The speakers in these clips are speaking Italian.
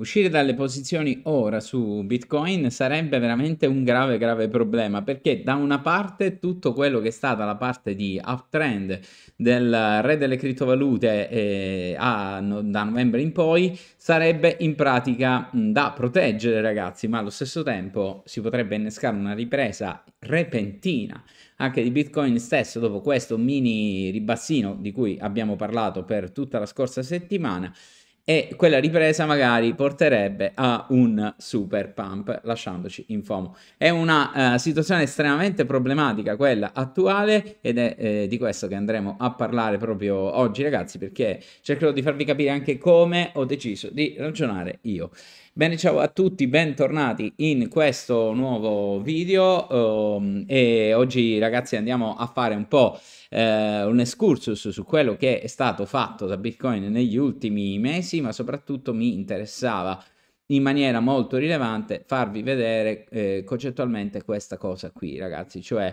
Uscire dalle posizioni ora su Bitcoin sarebbe veramente un grave problema, perché da una parte tutto quello che è stata la parte di uptrend del re delle criptovalute da novembre in poi sarebbe in pratica da proteggere, ragazzi, ma allo stesso tempo si potrebbe innescare una ripresa repentina anche di Bitcoin stesso dopo questo mini ribassino di cui abbiamo parlato per tutta la scorsa settimana. E quella ripresa magari porterebbe a un super pump, lasciandoci in FOMO. È una situazione estremamente problematica quella attuale, ed è di questo che andremo a parlare proprio oggi, ragazzi, perché cercherò di farvi capire anche come ho deciso di ragionare io. Bene, ciao a tutti, bentornati in questo nuovo video e oggi, ragazzi, andiamo a fare un po' un excursus su quello che è stato fatto da Bitcoin negli ultimi mesi, ma soprattutto mi interessava in maniera molto rilevante farvi vedere concettualmente questa cosa qui, ragazzi, cioè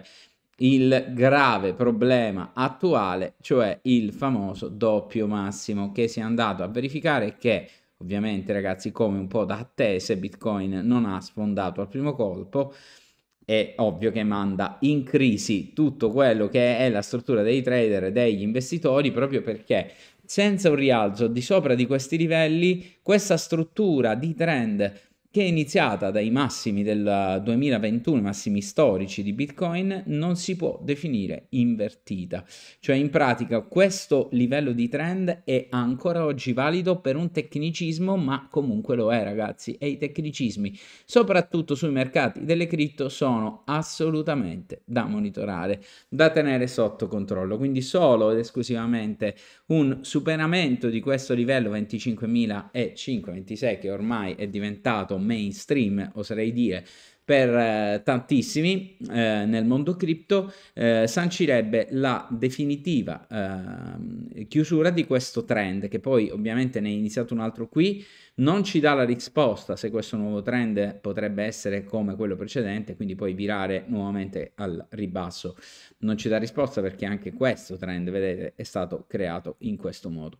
il grave problema attuale, cioè il famoso doppio massimo che si è andato a verificare, che ovviamente, ragazzi, come un po' da attese, Bitcoin non ha sfondato al primo colpo. È ovvio che manda in crisi tutto quello che è la struttura dei trader e degli investitori, proprio perché senza un rialzo di sopra di questi livelli, questa struttura di trend che è iniziata dai massimi del 2021, massimi storici di Bitcoin, non si può definire invertita. Cioè, in pratica, questo livello di trend è ancora oggi valido per un tecnicismo, ma comunque lo è, ragazzi, e i tecnicismi, soprattutto sui mercati delle cripto, sono assolutamente da monitorare, da tenere sotto controllo. Quindi solo ed esclusivamente un superamento di questo livello 25.526, che ormai è diventato mainstream, oserei dire, per tantissimi nel mondo cripto, sancirebbe la definitiva chiusura di questo trend, che poi ovviamente ne è iniziato un altro qui. Non ci dà la risposta se questo nuovo trend potrebbe essere come quello precedente, quindi poi virare nuovamente al ribasso. Non ci dà risposta perché anche questo trend, vedete, è stato creato in questo modo.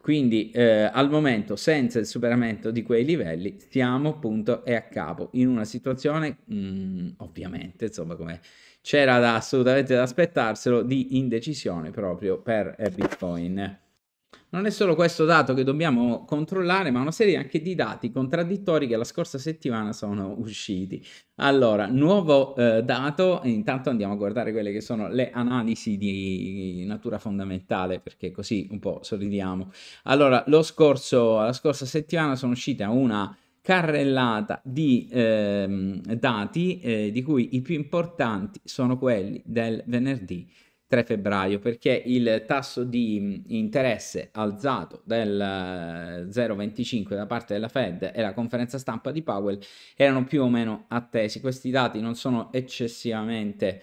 Quindi al momento, senza il superamento di quei livelli, stiamo punto e a capo in una situazione ovviamente, insomma, come c'era assolutamente da aspettarselo, di indecisione proprio per Bitcoin. Non è solo questo dato che dobbiamo controllare, ma una serie anche di dati contraddittori che la scorsa settimana sono usciti. Allora, nuovo dato, intanto andiamo a guardare quelle che sono le analisi di natura fondamentale, perché così un po' sorridiamo. Allora, la scorsa settimana sono uscita una carrellata di dati, di cui i più importanti sono quelli del venerdì 3 febbraio, perché il tasso di interesse alzato del 0,25 da parte della Fed e la conferenza stampa di Powell erano più o meno attesi. Questi dati non sono eccessivamente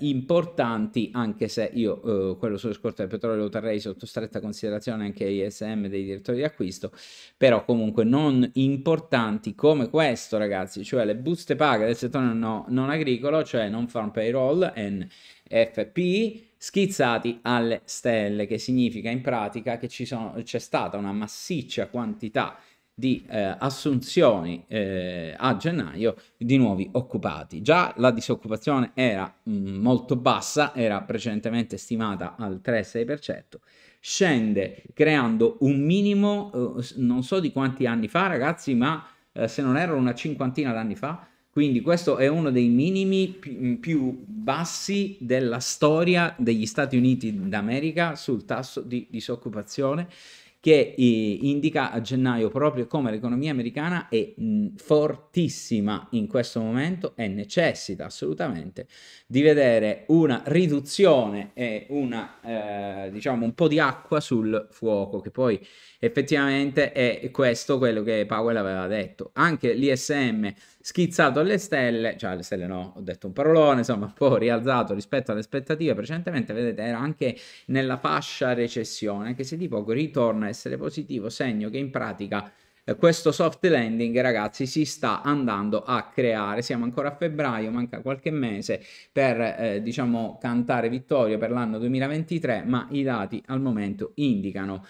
importanti, anche se io quello sullo scorto del petrolio lo terrei sotto stretta considerazione, anche ISM dei direttori di acquisto, però comunque non importanti come questo, ragazzi, cioè le buste paga del settore non agricolo, cioè non farm payroll NFP, schizzati alle stelle, che significa in pratica che c'è stata una massiccia quantità di assunzioni a gennaio di nuovi occupati. Già la disoccupazione era molto bassa, era precedentemente stimata al 3,6%, scende creando un minimo non so di quanti anni fa, ragazzi, ma se non erro una cinquantina d'anni fa. Quindi questo è uno dei minimi più bassi della storia degli Stati Uniti d'America sul tasso di disoccupazione, che indica a gennaio proprio come l'economia americana è fortissima in questo momento e necessita assolutamente di vedere una riduzione e una, diciamo, un po' di acqua sul fuoco, che poi effettivamente è questo quello che Powell aveva detto. Anche l'ISM schizzato alle stelle, cioè alle stelle no, ho detto un parolone, insomma, un po' rialzato rispetto alle aspettative precedentemente, vedete, era anche nella fascia recessione, anche se di poco ritorna essere positivo, segno che in pratica questo soft landing, ragazzi, si sta andando a creare. Siamo ancora a febbraio, manca qualche mese per diciamo cantare vittoria per l'anno 2023, ma i dati al momento indicano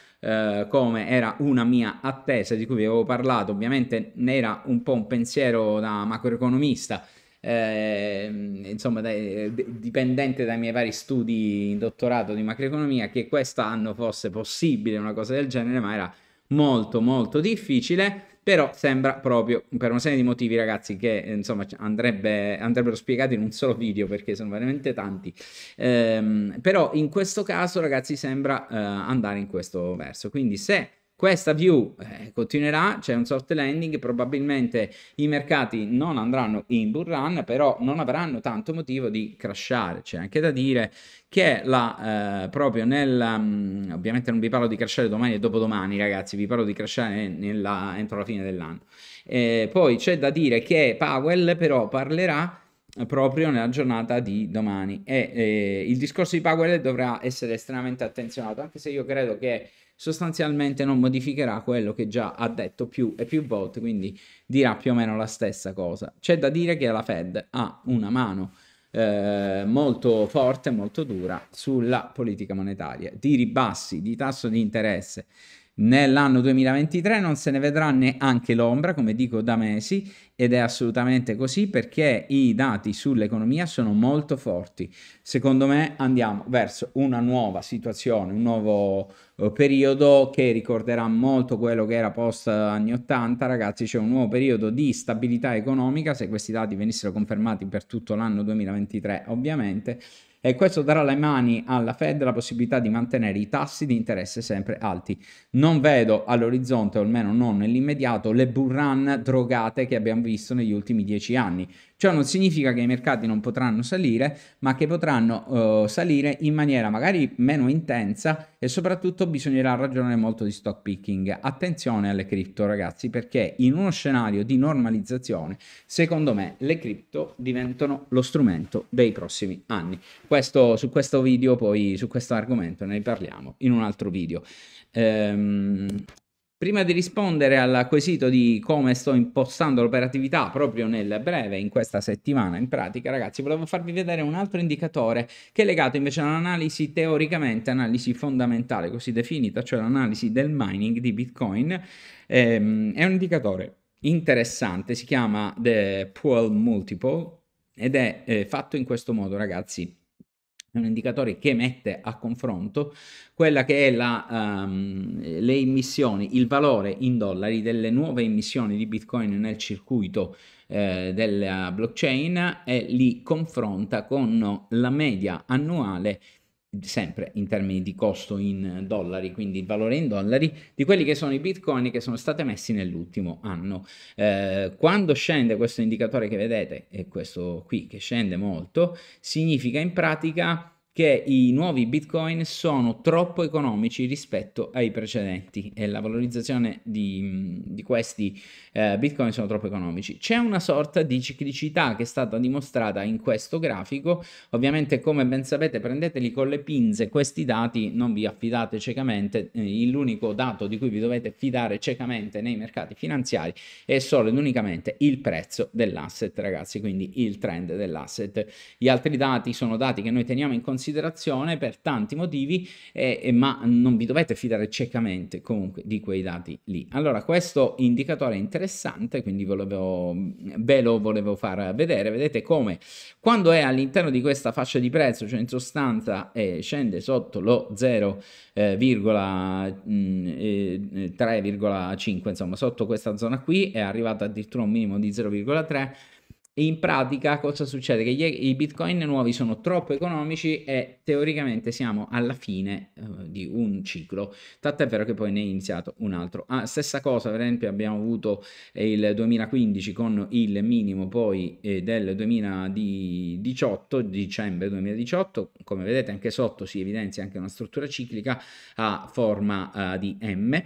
come era una mia attesa di cui vi avevo parlato. Ovviamente ne era un po' un pensiero da macroeconomista, insomma dipendente dai miei vari studi in dottorato di macroeconomia, che quest'anno fosse possibile una cosa del genere, ma era molto molto difficile. Però sembra proprio, per una serie di motivi, ragazzi, che insomma andrebbero spiegati in un solo video perché sono veramente tanti, però in questo caso, ragazzi, sembra andare in questo verso. Quindi se questa view continuerà, c'è un soft landing, probabilmente i mercati non andranno in bull run, però non avranno tanto motivo di crashare. C'è anche da dire che proprio ovviamente non vi parlo di crashare domani e dopodomani, ragazzi, vi parlo di crashare entro la fine dell'anno. Poi c'è da dire che Powell però parlerà proprio nella giornata di domani e il discorso di Powell dovrà essere estremamente attenzionato, anche se io credo che sostanzialmente non modificherà quello che già ha detto più e più volte, quindi dirà più o meno la stessa cosa. C'è da dire che la Fed ha una mano molto forte, molto dura sulla politica monetaria. Di ribassi di tasso di interesse nell'anno 2023 non se ne vedrà neanche l'ombra, come dico da mesi, ed è assolutamente così perché i dati sull'economia sono molto forti. Secondo me andiamo verso una nuova situazione, un nuovo periodo che ricorderà molto quello che era post anni 80, ragazzi. C'è un nuovo periodo di stabilità economica, se questi dati venissero confermati per tutto l'anno 2023 ovviamente, e questo darà le mani alla Fed la possibilità di mantenere i tassi di interesse sempre alti. Non vedo all'orizzonte, o almeno non nell'immediato, le bull run drogate che abbiamo visto negli ultimi 10 anni. Ciò non significa che i mercati non potranno salire, ma che potranno salire in maniera magari meno intensa, e soprattutto bisognerà ragionare molto di stock picking. Attenzione alle cripto, ragazzi, perché in uno scenario di normalizzazione, secondo me, le cripto diventano lo strumento dei prossimi anni. Su questo video, poi su questo argomento ne parliamo in un altro video. Prima di rispondere al quesito di come sto impostando l'operatività proprio nel breve, in questa settimana in pratica, ragazzi, volevo farvi vedere un altro indicatore che è legato invece all'analisi teoricamente, analisi fondamentale così definita, cioè l'analisi del mining di Bitcoin. È un indicatore interessante, si chiama The Pool Multiple ed è fatto in questo modo, ragazzi. È un indicatore che mette a confronto quella che è le emissioni, il valore in dollari delle nuove emissioni di Bitcoin nel circuito della blockchain, e li confronta con la media annuale, sempre in termini di costo in dollari, quindi il valore in dollari di quelli che sono i bitcoin che sono stati emessi nell'ultimo anno. Quando scende questo indicatore che vedete, e questo qui che scende molto, significa in pratica che i nuovi bitcoin sono troppo economici rispetto ai precedenti, e la valorizzazione di questi bitcoin sono troppo economici. C'è una sorta di ciclicità che è stata dimostrata in questo grafico. Ovviamente, come ben sapete, prendeteli con le pinze questi dati, non vi affidate ciecamente. L'unico dato di cui vi dovete fidare ciecamente nei mercati finanziari è solo ed unicamente il prezzo dell'asset, ragazzi, quindi il trend dell'asset. Gli altri dati sono dati che noi teniamo in considerazione per tanti motivi, ma non vi dovete fidare ciecamente comunque di quei dati lì. Allora, questo indicatore è interessante, quindi ve lo volevo far vedere. Vedete come quando è all'interno di questa fascia di prezzo, cioè in sostanza scende sotto lo 0,3,5, insomma sotto questa zona qui, è arrivato addirittura un minimo di 0,3. In pratica cosa succede? Che i bitcoin nuovi sono troppo economici e teoricamente siamo alla fine di un ciclo, tant'è vero che poi ne è iniziato un altro. Stessa cosa per esempio abbiamo avuto il 2015 con il minimo poi del 2018, dicembre 2018, come vedete anche sotto si evidenzia anche una struttura ciclica a forma di M,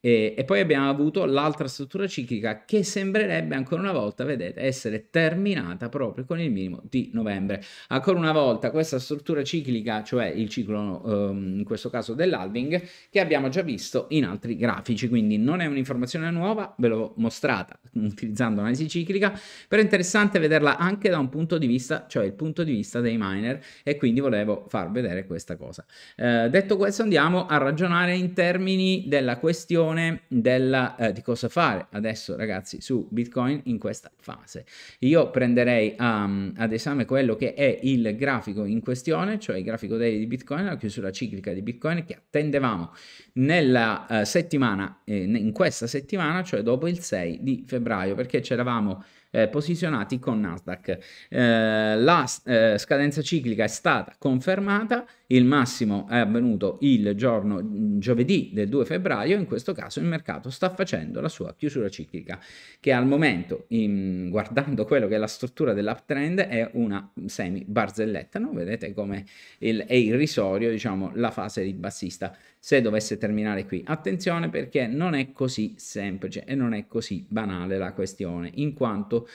E poi abbiamo avuto l'altra struttura ciclica che sembrerebbe ancora una volta, vedete, essere terminata proprio con il minimo di novembre. Ancora una volta questa struttura ciclica, cioè il ciclo in questo caso dell'halving, che abbiamo già visto in altri grafici, quindi non è un'informazione nuova, ve l'ho mostrata utilizzando l'analisi ciclica, però è interessante vederla anche da un punto di vista, cioè il punto di vista dei miner, e quindi volevo far vedere questa cosa. Detto questo, andiamo a ragionare in termini della questione di cosa fare adesso, ragazzi, su Bitcoin in questa fase. Io prenderei ad esame quello che è il grafico in questione, cioè il grafico daily di Bitcoin, la chiusura ciclica di Bitcoin che attendevamo nella settimana, in questa settimana, cioè dopo il 6 di febbraio, perché c'eravamo posizionati con Nasdaq. La scadenza ciclica è stata confermata, il massimo è avvenuto il giorno giovedì del 2 febbraio, in questo caso il mercato sta facendo la sua chiusura ciclica, che al momento, guardando quello che è la struttura dell'uptrend, è una semi barzelletta, no? Vedete come è irrisorio, diciamo, la fase di bassista. Se dovesse terminare qui, attenzione, perché non è così semplice e non è così banale la questione, in quanto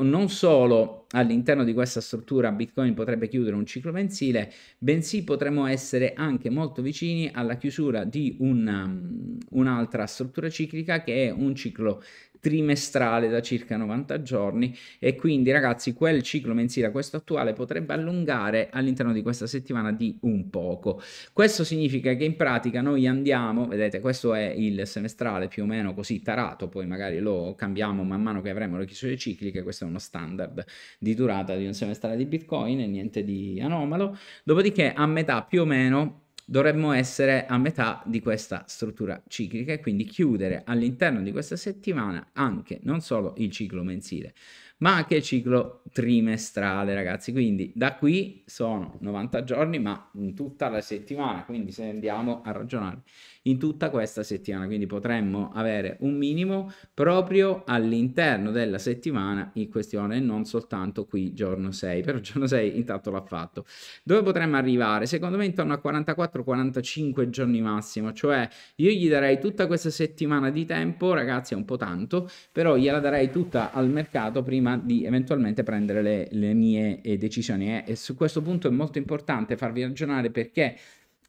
non solo all'interno di questa struttura Bitcoin potrebbe chiudere un ciclo mensile, bensì potremmo essere anche molto vicini alla chiusura di un'altra struttura ciclica che è un ciclo trimestrale da circa 90 giorni, e quindi, ragazzi, quel ciclo mensile, questo attuale, potrebbe allungare all'interno di questa settimana di un poco. Questo significa che in pratica noi andiamo, vedete, questo è il semestrale più o meno così tarato, poi magari lo cambiamo man mano che avremo le chiusure cicliche, questo è uno standard di durata di un semestrale di Bitcoin e niente di anomalo. Dopodiché a metà più o meno dovremmo essere a metà di questa struttura ciclica e quindi chiudere all'interno di questa settimana anche non solo il ciclo mensile, ma anche il ciclo trimestrale, ragazzi. Quindi da qui sono 90 giorni, ma in tutta la settimana, quindi se andiamo a ragionare in tutta questa settimana, quindi potremmo avere un minimo proprio all'interno della settimana in questione, non soltanto qui giorno 6, però giorno 6 intanto l'ha fatto. Dove potremmo arrivare? Secondo me intorno a 44-45 giorni massimo, cioè io gli darei tutta questa settimana di tempo, ragazzi, è un po' tanto, però gliela darei tutta al mercato prima di eventualmente prendere le mie decisioni, e su questo punto è molto importante farvi ragionare, perché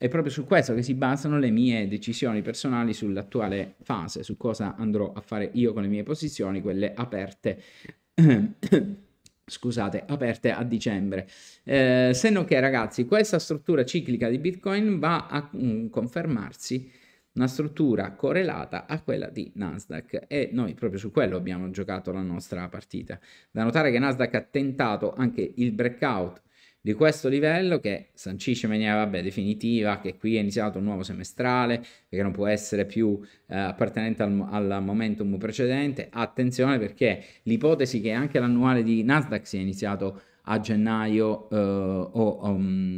è proprio su questo che si basano le mie decisioni personali sull'attuale fase, su cosa andrò a fare io con le mie posizioni, quelle aperte scusate, aperte a dicembre. Se non che, ragazzi, questa struttura ciclica di Bitcoin va a confermarsi una struttura correlata a quella di Nasdaq, e noi proprio su quello abbiamo giocato la nostra partita. Da notare che Nasdaq ha tentato anche il breakout di questo livello, che sancisce in maniera, vabbè, definitiva che qui è iniziato un nuovo semestrale, perché non può essere più appartenente al momentum precedente. Attenzione, perché l'ipotesi che anche l'annuale di Nasdaq sia iniziato a gennaio o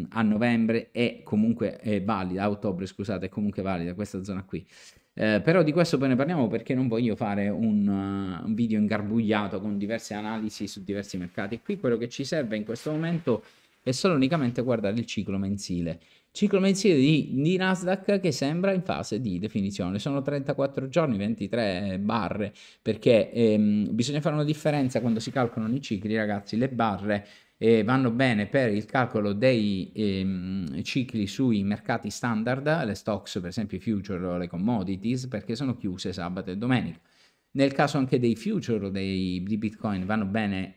a novembre è comunque valida, a ottobre scusate, è comunque valida questa zona qui. Però di questo poi ne parliamo, perché non voglio fare un video ingarbugliato con diverse analisi su diversi mercati. Qui quello che ci serve in questo momento è solo unicamente guardare il ciclo mensile. Ciclo mensile di Nasdaq che sembra in fase di definizione, sono 34 giorni, 23 barre, perché bisogna fare una differenza quando si calcolano i cicli, ragazzi. Le barre vanno bene per il calcolo dei cicli sui mercati standard, le stocks per esempio, i future o le commodities, perché sono chiuse sabato e domenica. Nel caso anche dei future di Bitcoin vanno bene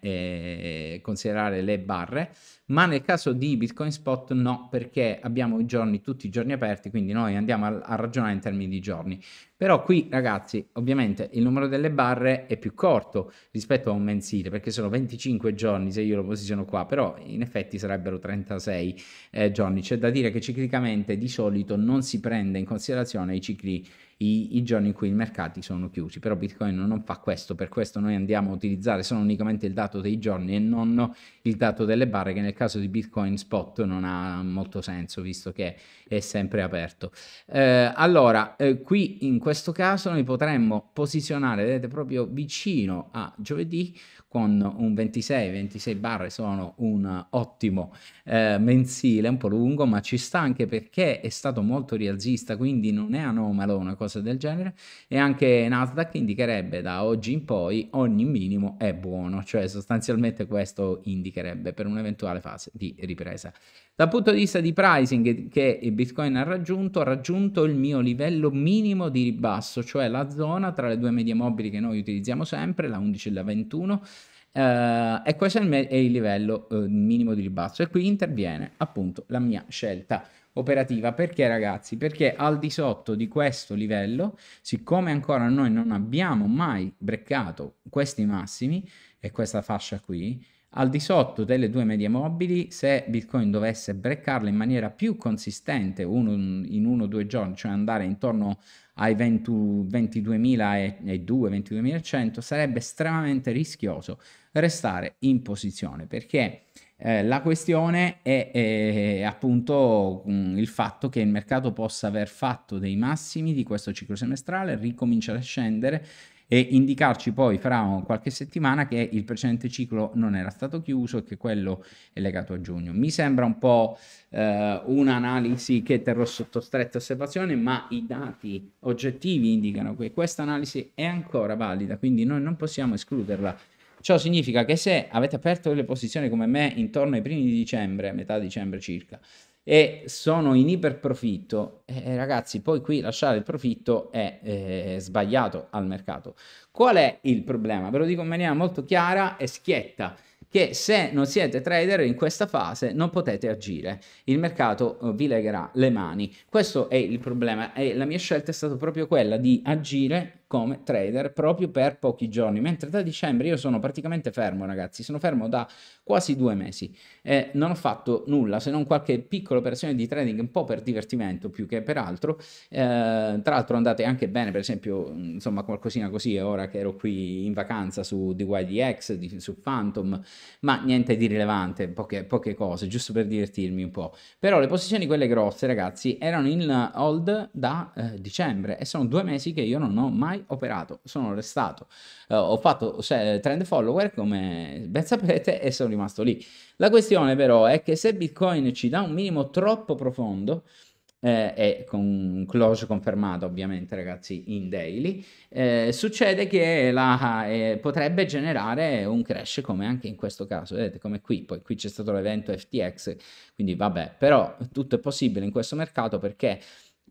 considerare le barre, ma nel caso di Bitcoin Spot no, perché abbiamo i giorni, tutti i giorni aperti, quindi noi andiamo a ragionare in termini di giorni. Però qui, ragazzi, ovviamente il numero delle barre è più corto rispetto a un mensile, perché sono 25 giorni se io lo posiziono qua, però in effetti sarebbero 36 giorni. C'è da dire che ciclicamente di solito non si prende in considerazione i cicli, i giorni in cui i mercati sono chiusi, però Bitcoin non fa questo, per questo noi andiamo a utilizzare solo unicamente il dato dei giorni e non il dato delle barre, che nel caso di Bitcoin Spot non ha molto senso, visto che è sempre aperto. Allora, qui in questo caso noi potremmo posizionare, vedete, proprio vicino a giovedì con un 26 barre sono un ottimo mensile, un po' lungo, ma ci sta anche perché è stato molto rialzista, quindi non è anomalo una cosa del genere. E anche Nasdaq indicherebbe da oggi in poi ogni minimo è buono, cioè sostanzialmente questo indicherebbe per un'eventuale fase di ripresa. Dal punto di vista di pricing che il Bitcoin ha raggiunto il mio livello minimo di ribasso, cioè la zona tra le due medie mobili che noi utilizziamo sempre, la 11 e la 21, e questo è il livello minimo di ribasso, e qui interviene appunto la mia scelta operativa. Perché, ragazzi? Perché al di sotto di questo livello, siccome ancora noi non abbiamo mai breccato questi massimi e questa fascia qui, al di sotto delle due medie mobili, se Bitcoin dovesse breccarle in maniera più consistente in 1 o 2 giorni, cioè andare intorno ai 22.200-22.100, sarebbe estremamente rischioso restare in posizione, perché la questione è appunto il fatto che il mercato possa aver fatto dei massimi di questo ciclo semestrale, ricominciare a scendere e indicarci poi fra qualche settimana che il precedente ciclo non era stato chiuso e che quello è legato a giugno. Mi sembra un po' un'analisi che terrò sotto stretta osservazione, ma i dati oggettivi indicano che questa analisi è ancora valida, quindi noi non possiamo escluderla. Ciò significa che se avete aperto delle posizioni come me intorno ai primi di dicembre, a metà dicembre circa, e sono in iperprofitto, ragazzi, poi qui lasciare il profitto è sbagliato al mercato. Qual è il problema? Ve lo dico in maniera molto chiara e schietta, che se non siete trader in questa fase non potete agire, il mercato vi legherà le mani. Questo è il problema, e la mia scelta è stata proprio quella di agire come trader proprio per pochi giorni, mentre da dicembre io sono praticamente fermo, ragazzi, sono fermo da quasi 2 mesi e non ho fatto nulla se non qualche piccola operazione di trading un po' per divertimento più che per altro. Tra l'altro andate anche bene, per esempio, insomma, qualcosina così ora che ero qui in vacanza su DYDX, su Phantom, ma niente di rilevante, poche cose, giusto per divertirmi un po'. Però le posizioni, quelle grosse, ragazzi, erano in hold da dicembre e sono 2 mesi che io non ho mai operato, sono restato, ho fatto trend follower come ben sapete e sono rimasto lì. La questione però è che se Bitcoin ci dà un minimo troppo profondo e con un close confermato ovviamente, ragazzi, in daily, succede che potrebbe generare un crash, come anche in questo caso, vedete, come qui. Poi qui c'è stato l'evento FTX, quindi vabbè, però tutto è possibile in questo mercato, perché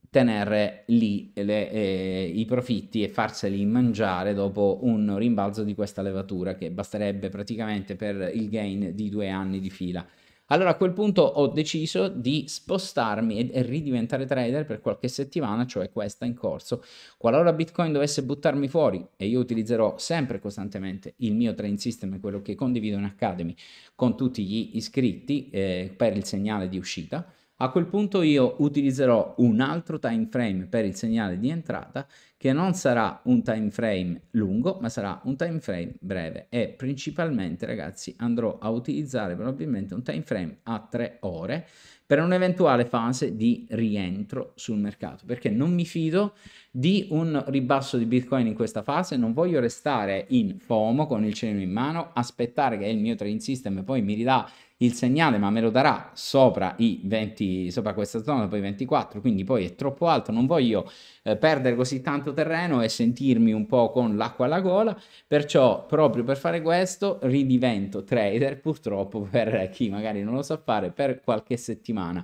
tenere lì i profitti e farseli mangiare dopo un rimbalzo di questa levatura che basterebbe praticamente per il gain di 2 anni di fila. Allora a quel punto ho deciso di spostarmi e ridiventare trader per qualche settimana, cioè questa in corso. Qualora Bitcoin dovesse buttarmi fuori, e io utilizzerò sempre costantemente il mio trading system, quello che condivido in Academy con tutti gli iscritti per il segnale di uscita, a quel punto io utilizzerò un altro time frame per il segnale di entrata, che non sarà un time frame lungo, ma sarà un time frame breve, e principalmente, ragazzi, andrò a utilizzare probabilmente un time frame a 3 ore per un'eventuale fase di rientro sul mercato, perché non mi fido di un ribasso di Bitcoin in questa fase. Non voglio restare in FOMO con il cerino in mano, aspettare che il mio trading system poi mi ridà il segnale, ma me lo darà sopra i 20, sopra questa zona, poi 24, quindi poi è troppo alto. Non voglio perdere così tanto terreno e sentirmi un po' con l'acqua alla gola, perciò proprio per fare questo ridivento trader, purtroppo per chi magari non lo sa fare, per qualche settimana,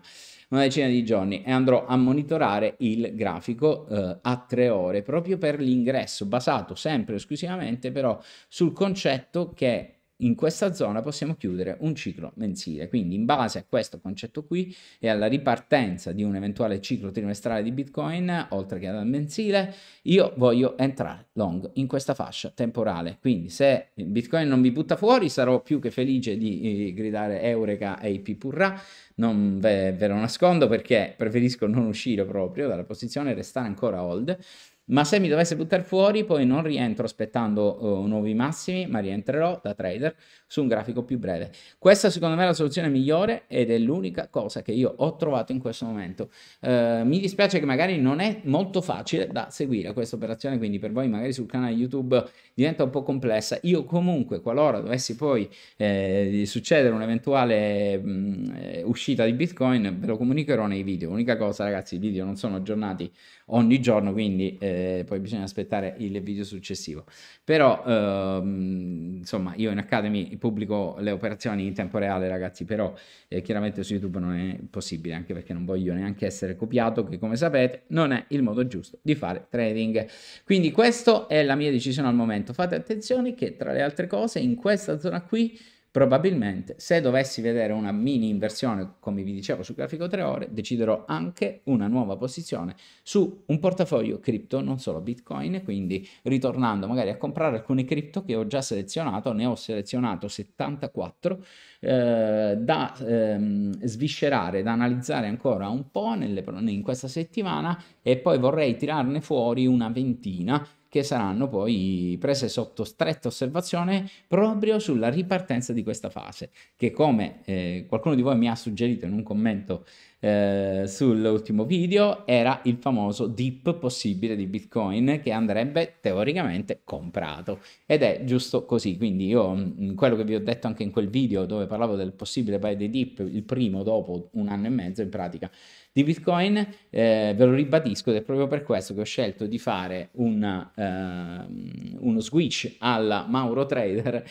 una decina di giorni, e andrò a monitorare il grafico a 3 ore proprio per l'ingresso, basato sempre esclusivamente però sul concetto che in questa zona possiamo chiudere un ciclo mensile. Quindi in base a questo concetto qui e alla ripartenza di un eventuale ciclo trimestrale di Bitcoin, oltre che al mensile, io voglio entrare long in questa fascia temporale. Quindi se Bitcoin non mi butta fuori, sarò più che felice di gridare eureka e pipurrà. Non ve lo nascondo, perché preferisco non uscire proprio dalla posizione e restare ancora hold. ma se mi dovesse buttare fuori poi non rientro aspettando nuovi massimi, ma rientrerò da trader su un grafico più breve. Questa secondo me è la soluzione migliore ed è l'unica cosa che io ho trovato in questo momento. Mi dispiace che magari non è molto facile da seguire questa operazione, quindi per voi magari sul canale YouTube diventa un po' complessa. Io comunque, qualora dovessi poi succedere un'eventuale uscita di Bitcoin, ve lo comunicherò nei video. L'unica cosa, ragazzi, i video non sono aggiornati ogni giorno, quindi poi bisogna aspettare il video successivo. Però insomma, io in Academy pubblico le operazioni in tempo reale, ragazzi, però chiaramente su YouTube non è possibile, anche perché non voglio neanche essere copiato, che come sapete non è il modo giusto di fare trading. Quindi questa è la mia decisione al momento. Fate attenzione che, tra le altre cose, in questa zona qui probabilmente, se dovessi vedere una mini inversione, come vi dicevo, sul grafico 3 ore, deciderò anche una nuova posizione su un portafoglio cripto, non solo Bitcoin, quindi ritornando magari a comprare alcune cripto che ho già selezionato. Ne ho selezionato 74 da sviscerare, da analizzare ancora un po' in questa settimana, e poi vorrei tirarne fuori una ventina che saranno poi prese sotto stretta osservazione proprio sulla ripartenza di questa fase, che, come qualcuno di voi mi ha suggerito in un commento sull'ultimo video, era il famoso dip possibile di Bitcoin, che andrebbe teoricamente comprato, ed è giusto così. Quindi io, quello che vi ho detto anche in quel video dove parlavo del possibile buy the dip, il primo dopo 1 anno e mezzo in pratica di Bitcoin, ve lo ribadisco, ed è proprio per questo che ho scelto di fare uno switch alla Mauro Trader,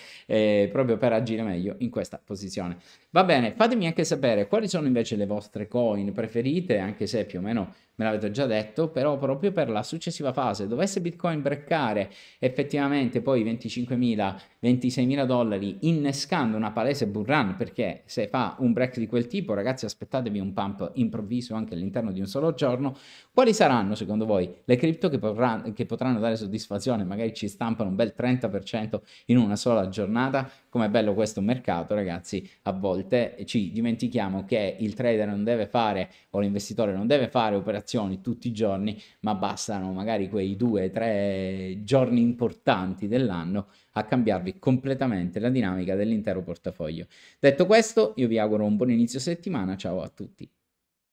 proprio per agire meglio in questa posizione. Va bene, fatemi anche sapere quali sono invece le vostre coin preferite, anche se più o meno me l'avete già detto, però proprio per la successiva fase, dovesse Bitcoin breccare effettivamente poi 25.000, 26.000 dollari, innescando una palese bull run, perché se fa un break di quel tipo, ragazzi, aspettatevi un pump improvviso anche all'interno di un solo giorno. Quali saranno secondo voi le cripto che potranno dare soddisfazione? Magari ci stampano un bel 30% in una sola giornata. Com'è bello questo mercato, ragazzi. A volte ci dimentichiamo che il trader non deve fare, o l'investitore non deve fare operazioni tutti i giorni, ma bastano magari quei 2-3 giorni importanti dell'anno a cambiarvi completamente la dinamica dell'intero portafoglio. Detto questo, io vi auguro un buon inizio settimana, ciao a tutti.